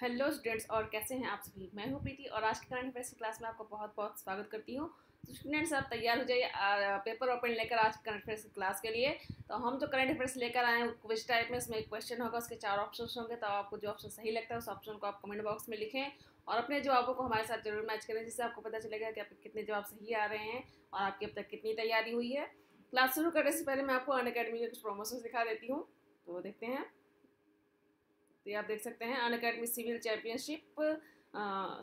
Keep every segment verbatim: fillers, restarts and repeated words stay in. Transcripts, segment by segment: Hello students, और कैसे हैं आप सभी। मैं हूं प्रीति और आज के करंट अफेयर्स की क्लास में आपका बहुत बहुत स्वागत करती हूं। तो स्टूडेंट्स, आप तैयार हो जाइए पेपर और पेन लेकर आज करंट अफेयर्स की क्लास के लिए। तो हम जो करंट अफेयर्स लेकर आए हैं क्विज टाइप में, उसमें एक क्वेश्चन होगा, उसके चार ऑप्शन होंगे। तो आपको जो ऑप्शन सही लगता है उस ऑप्शन को आप कमेंट बॉक्स में लिखें और अपने जवाबों को हमारे साथ जरूर मैच करें, जिससे आपको पता चलेगा कि आपके कितने जवाब सही आ रहे हैं और आपकी अब तक कितनी तैयारी हुई है। क्लास शुरू करने से पहले मैं आपको अनअकैडमी के कुछ प्रमोशंस दिखा देती हूँ, तो देखते हैं। तो ये आप देख सकते हैं Unacademy civil championship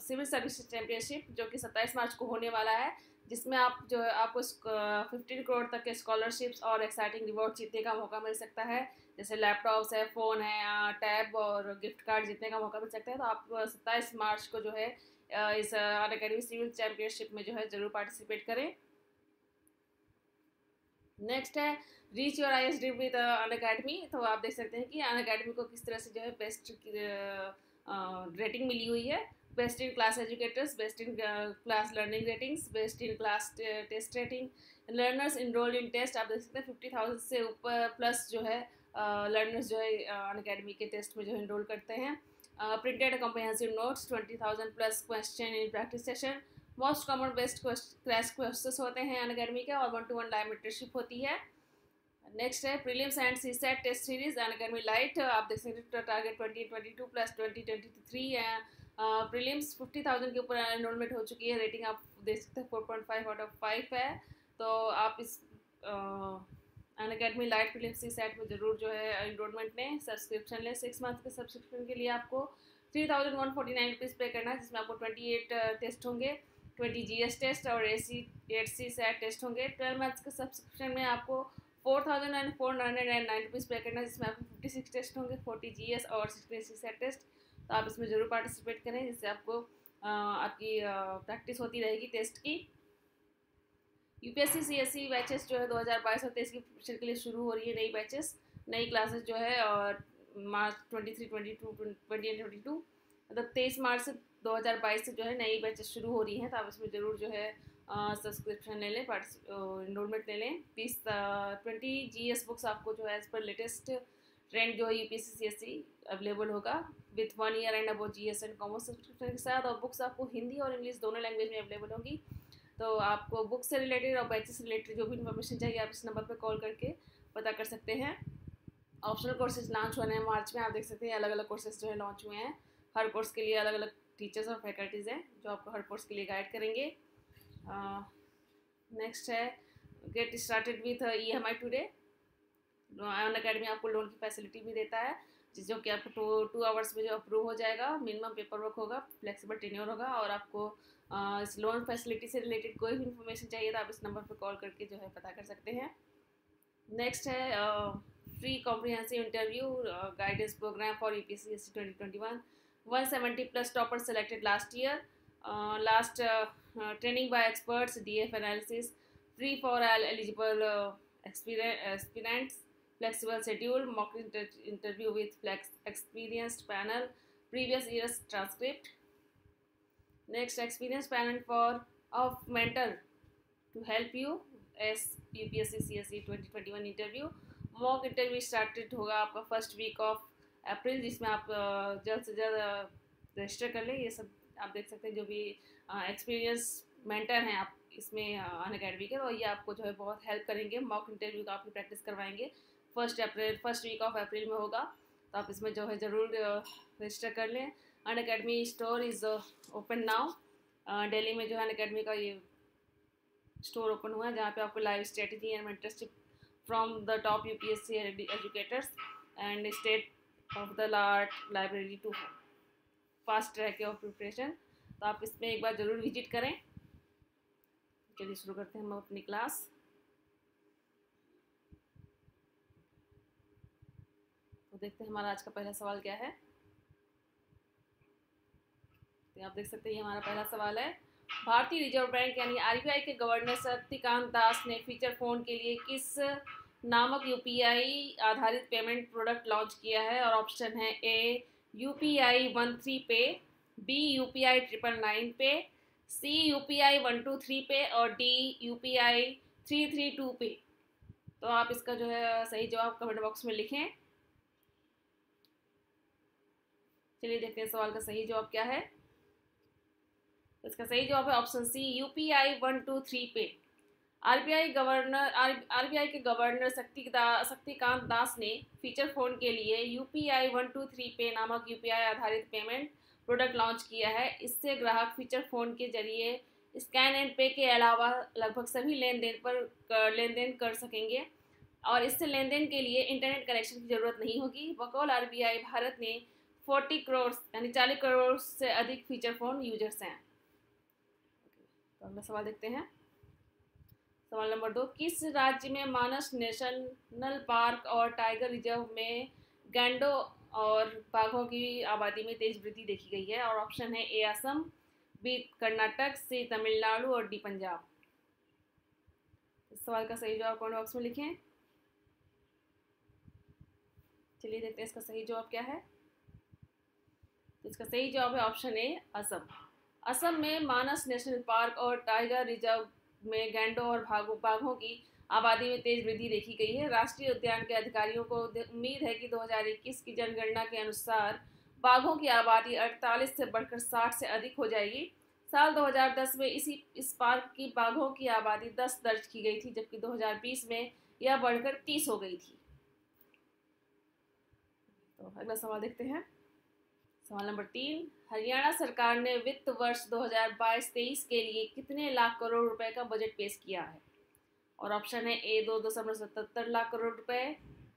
civil service championship जो कि सत्ताईस मार्च को होने वाला है, जिसमें आप जो आपको पंद्रह करोड़ तक के स्कॉलरशिप्स और एक्साइटिंग रिवॉर्ड जीतने का मौका मिल सकता है, जैसे लैपटॉप्स है, फ़ोन है, टैब और गिफ्ट कार्ड जीतने का मौका मिल सकता है। तो आप सत्ताईस मार्च को जो है इस अनअकैडमी सिविल चैम्पियनशिप में जो है ज़रूर पार्टिसिपेट करें। नेक्स्ट है reach your I S dream with Unacademy. तो आप देख सकते हैं कि अनअकैडमी को किस तरह से जो है बेस्ट रेटिंग मिली हुई है, best in class educators, best in class learning ratings, best in class test rating, learners enrolled in test. आप देख सकते हैं फिफ्टी थाउजेंड से ऊपर प्लस जो है लर्नर्स uh, जो है अनअकैडमी के टेस्ट में जो इनरोल करते हैं। Printed comprehensive notes, twenty thousand plus question in practice session, most common best crash question होते हैं अनअकैडमी के और one to one live mentorship होती है। नेक्स्ट है prelims and CSAT test series Unacademy lite. आप देख सकते हैं target twenty twenty two plus twenty twenty three है। प्रीलिम्स फिफ्टी थाउजेंड के ऊपर एनरोलमेंट हो चुकी है। रेटिंग आप देख सकते हैं four point five out of five है। तो आप इस अनअकैडमी लाइट प्रीलिम्स सीसेट में ज़रूर जो है इनरोलमेंट लें, सब्सक्रिप्शन लें। सिक्स मंथ के सब्सक्रिप्शन के लिए आपको three thousand one forty nine rupees pay करना है, जिसमें आपको ट्वेंटी एट टेस्ट होंगे, ट्वेंटी जी एस टेस्ट और A C eight CSAT test होंगे। ट्वेल्व मंथ्स के सब्सक्रिप्शन में आपको four thousand and four hundred and nine rupees pay करना है, जिसमें आपको फिफ्टी सिक्स टेस्ट होंगे, फोर्टी जी एस और सिक्सटी सी सेट टेस्ट। तो आप इसमें ज़रूर पार्टिसिपेट करें, जिससे आपको आ, आपकी प्रैक्टिस होती रहेगी टेस्ट की। U P S C C S C batches जो है दो हज़ार बाईस और तेईस की प्रिपरेशन के लिए शुरू हो रही है। नई बैचेस, नई क्लासेज जो है और March twenty three twenty two twenty and twenty two मतलब तेईस मार्च से दो हज़ार बाईस से जो है नई बैचेस शुरू हो रही हैं। तो आप इसमें ज़रूर जो है सब्सक्रिप्शन ले लें, इनरोलमेंट ले लें। बीस ट्वेंटी जी एस बुक्स आपको जो है एज पर लेटेस्ट ट्रेंड जो है U P S C C S C available होगा with one year and above G S and commerce subscription के साथ, और बुक्स आपको हिंदी और इंग्लिश दोनों लैंग्वेज में अवेलेबल होंगी। तो आपको बुक्स से रिलेटेड और बैचेस से रिलेटेड जो भी इन्फॉर्मेशन चाहिए आप इस नंबर पर कॉल करके पता कर सकते हैं। ऑप्शनल कोर्सेज लॉन्च हुए हैं मार्च में। आप देख सकते हैं अलग अलग कोर्सेज जो है लॉन्च हुए हैं। हर कोर्स के लिए अलग अलग टीचर्स और फैकल्टीज़ हैं जो आपको हर कोर्स के लिए गाइड करेंगे। नेक्स्ट है get started with E M I today. Unacademy आपको लोन की फैसिलिटी भी देता है, जो कि आपको टू टू आवर्स में जो अप्रूव हो जाएगा। मिनिमम पेपर वर्क होगा, फ्लेक्सिबल टेन्योर होगा। और आपको uh, इस लोन फैसिलिटी से रिलेटेड कोई भी इन्फॉर्मेशन चाहिए तो आप इस नंबर पर कॉल करके जो है पता कर सकते हैं। नेक्स्ट है free comprehensive interview guidance programme for U P S C S C twenty twenty one. One seventy plus topper selected last year, last training by experts, DF analysis, free for L eligible aspirants, flexible schedule, mock interview with flex experienced panel, previous years transcript. Next experience panel for of mentor to help you S U P S C C S C twenty twenty one interview. Mock interview started होगा आपका first week of अप्रैल, जिसमें आप जल्द से जल्द register कर लें। ये सब आप देख सकते हैं जो भी एक्सपीरियंस मेंटर हैं आप इसमें अनअकैडमी के, तो ये आपको जो है बहुत हेल्प करेंगे। मॉक इंटरव्यू का आपकी प्रैक्टिस करवाएंगे, first April first week of April में होगा। तो आप इसमें जो है ज़रूर रजिस्टर कर लें। Unacademy store is open now. Delhi में जो है अनअकैडमी का ये स्टोर ओपन हुआ है, जहाँ पे आपको live strategy and mentorship from the top U P S C educators and state of the art library to fast track of preparation. तो आप इसमें एक बार ज़रूर विजिट करें। चलिए शुरू करते हैं हम अपनी क्लास। तो देखते हैं हमारा आज का पहला सवाल क्या है। तो आप देख सकते हैं ये हमारा पहला सवाल है। भारतीय रिजर्व बैंक यानी आरबीआई के गवर्नर शक्तिकांत दास ने फीचर फ़ोन के लिए किस नामक यूपीआई आधारित पेमेंट प्रोडक्ट लॉन्च किया है? और ऑप्शन है A UPI one three pay, B UPI triple nine pay, C UPI one two three pay और D UPI three three two pay. तो आप इसका जो है सही जवाब कमेंट बॉक्स में लिखें। चलिए देखते हैं सवाल का सही जवाब क्या है। इसका सही जवाब है option C UPI one two three pay. RBI governor RBI के गवर्नर शक्तिकांत शक्तिकांत दास ने फीचर फ़ोन के लिए यूपीआई वन टू थ्री पे नामक यूपीआई आधारित पेमेंट प्रोडक्ट लॉन्च किया है। इससे ग्राहक फीचर फ़ोन के जरिए स्कैन एंड पे के अलावा लगभग सभी लेन देन पर लेन देन कर सकेंगे और इससे लेन देन के लिए इंटरनेट कनेक्शन की ज़रूरत नहीं होगी। बकौल आरबीआई भारत ने चालीस करोड़ यानी चालीस करोड़ से अधिक फीचर फ़ोन यूजर्स हैं। तो अगला सवाल देखते हैं। सवाल नंबर दो, किस राज्य में मानस नेशनल पार्क और टाइगर रिजर्व में गैंडों और बाघों की आबादी में तेज वृद्धि देखी गई है? और ऑप्शन है A Assam, B Karnataka, C Tamil Nadu और डी पंजाब। इस सवाल का सही जवाब कमेंट बॉक्स में लिखें। चलिए देखते हैं इसका सही जवाब क्या है। तो इसका सही जवाब है ऑप्शन ए असम। असम में मानस नेशनल पार्क और टाइगर रिजर्व में गैंडों और बाघों बाघों की आबादी में तेज वृद्धि देखी गई है। राष्ट्रीय उद्यान के अधिकारियों को उम्मीद है कि दो हज़ार इक्कीस की जनगणना के अनुसार बाघों की आबादी अड़तालीस से बढ़कर साठ से अधिक हो जाएगी। साल दो हज़ार दस में इसी इस पार्क की बाघों की आबादी दस दर्ज की गई थी, जबकि दो हज़ार बीस में यह बढ़कर तीस हो गई थी। तो अगला सवाल देखते हैं। सवाल नंबर तीन, हरियाणा सरकार ने वित्त वर्ष दो हज़ार बाईस तेईस के लिए कितने लाख करोड़ रुपए का बजट पेश किया है? और ऑप्शन है ए दो दशमलव सतहत्तर लाख करोड़ रुपए,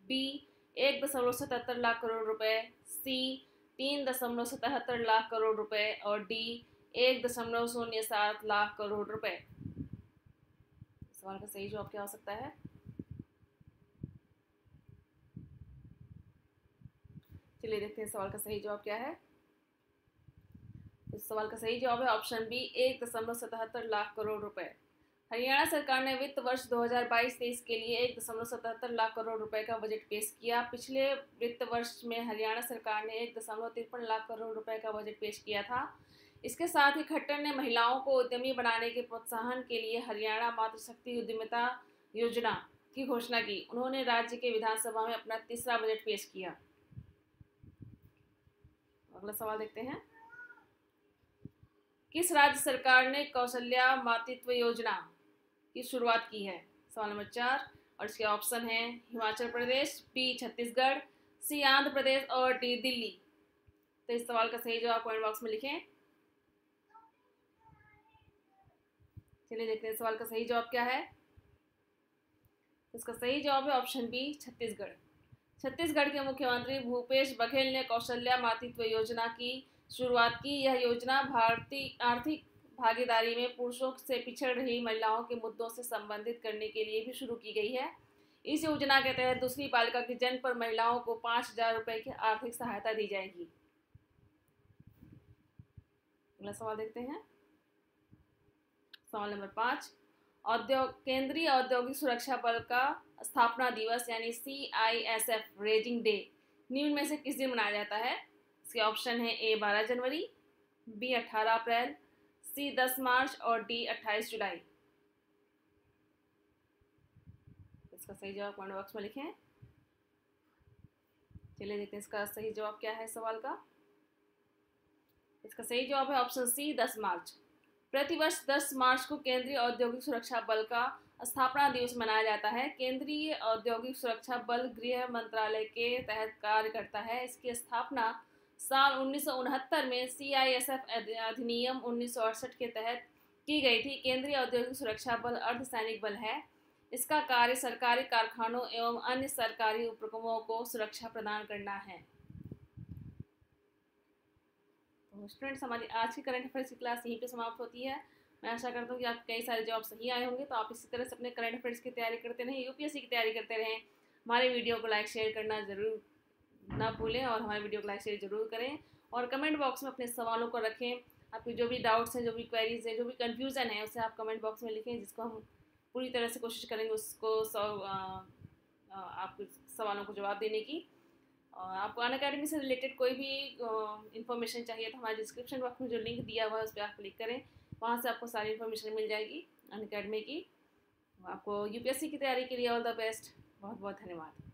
बी एक दशमलव सतहत्तर लाख करोड़ रुपए, सी तीन दशमलव सतहत्तर लाख करोड़ रुपए और डी एक दशमलव शून्य सात लाख करोड़ रुपए। सवाल का सही जवाब क्या हो सकता है? चलिए देखते हैं सवाल का सही जवाब क्या है। इस सवाल का सही जवाब है ऑप्शन बी एक दशमलव सतहत्तर लाख करोड़ रुपए। हरियाणा सरकार ने वित्त वर्ष दो हज़ार बाईस तेईस के लिए एक दशमलव सतहत्तर लाख करोड़ रुपए का बजट पेश किया। पिछले वित्त वर्ष में हरियाणा सरकार ने एक दशमलव तिरपन लाख करोड़ रुपए का बजट पेश किया था। इसके साथ ही खट्टर ने महिलाओं को उद्यमी बनाने के प्रोत्साहन के लिए हरियाणा मातृशक्ति उद्यमिता योजना की घोषणा की। उन्होंने राज्य के विधानसभा में अपना तीसरा बजट पेश किया। अगला सवाल देखते हैं। किस राज्य सरकार ने कौशल्या मातृत्व योजना की शुरुआत की है? सवाल नंबर चार, और इसके ऑप्शन हैं हिमाचल प्रदेश, बी छत्तीसगढ़, सी आंध्र प्रदेश और डी दिल्ली। तो इस सवाल का सही जवाब कमेंट बॉक्स में लिखें। चलिए देखते हैं इस सवाल का सही जवाब क्या है। इसका सही जवाब है ऑप्शन बी छत्तीसगढ़। छत्तीसगढ़ के मुख्यमंत्री भूपेश बघेल ने कौशल्या मातृत्व योजना की शुरुआत की। यह योजना भारतीय आर्थिक भागीदारी में पुरुषों से पिछड़ रही महिलाओं के मुद्दों से संबंधित करने के लिए भी शुरू की गई है। इस योजना के तहत दूसरी बालिका के जन्म पर महिलाओं को पाँच हजार रुपये की आर्थिक सहायता दी जाएगी। अगला सवाल देखते हैं। सवाल नंबर पाँच, औद्योग केंद्रीय औद्योगिक सुरक्षा बल का स्थापना दिवस यानी C I S F raising day निम्न में से किस दिन मनाया जाता है? इसके ऑप्शन है ए बारह जनवरी, बी अठारह अप्रैल, सी दस मार्च और डी अट्ठाईस जुलाई। इसका सही जवाब कमेंट बॉक्स में लिखें। चलिए देखते हैं इसका सही जवाब क्या है सवाल का। इसका सही जवाब है ऑप्शन सी दस मार्च। प्रतिवर्ष दस मार्च को केंद्रीय औद्योगिक सुरक्षा बल का स्थापना दिवस मनाया जाता है। केंद्रीय औद्योगिक सुरक्षा बल गृह मंत्रालय के तहत कार्य करता है। इसकी स्थापना साल उन्नीस सौ उनहत्तर में सी आई एस एफ अधिनियम उन्नीस सौ अड़सठ के तहत की गई थी। केंद्रीय औद्योगिक सुरक्षा बल अर्धसैनिक बल है। इसका कार्य सरकारी कारखानों एवं अन्य सरकारी उपक्रमों को सुरक्षा प्रदान करना है। स्टूडेंट्स, हमारी आज की करंट अफेयर्स की क्लास यहीं पे समाप्त होती है। मैं आशा करता हूँ कि आप कई सारे जॉब सही आए होंगे। तो आप इसी तरह से अपने करंट अफेयर्स की तैयारी करते रहें, यूपीएससी की तैयारी करते रहें। हमारे वीडियो को लाइक शेयर करना जरूर ना भूलें और हमारे वीडियो को लाइक शेयर जरूर करें और कमेंट बॉक्स में अपने सवालों को रखें। आपके जो भी डाउट्स हैं, जो भी क्वेरीज हैं, जो भी कन्फ्यूज़न है, उसे आप कमेंट बॉक्स में लिखें, जिसको हम पूरी तरह से कोशिश करेंगे उसको आपके सवालों को जवाब देने की। और आपको अनअकैडमी से रिलेटेड कोई भी इन्फॉर्मेशन चाहिए तो हमारे डिस्क्रिप्शन बॉक्स में जो लिंक दिया हुआ है उस पर आप क्लिक करें, वहाँ से आपको सारी इन्फॉर्मेशन मिल जाएगी अनअकैडमी की। आपको यूपीएससी की तैयारी के लिए ऑल द बेस्ट। बहुत बहुत धन्यवाद।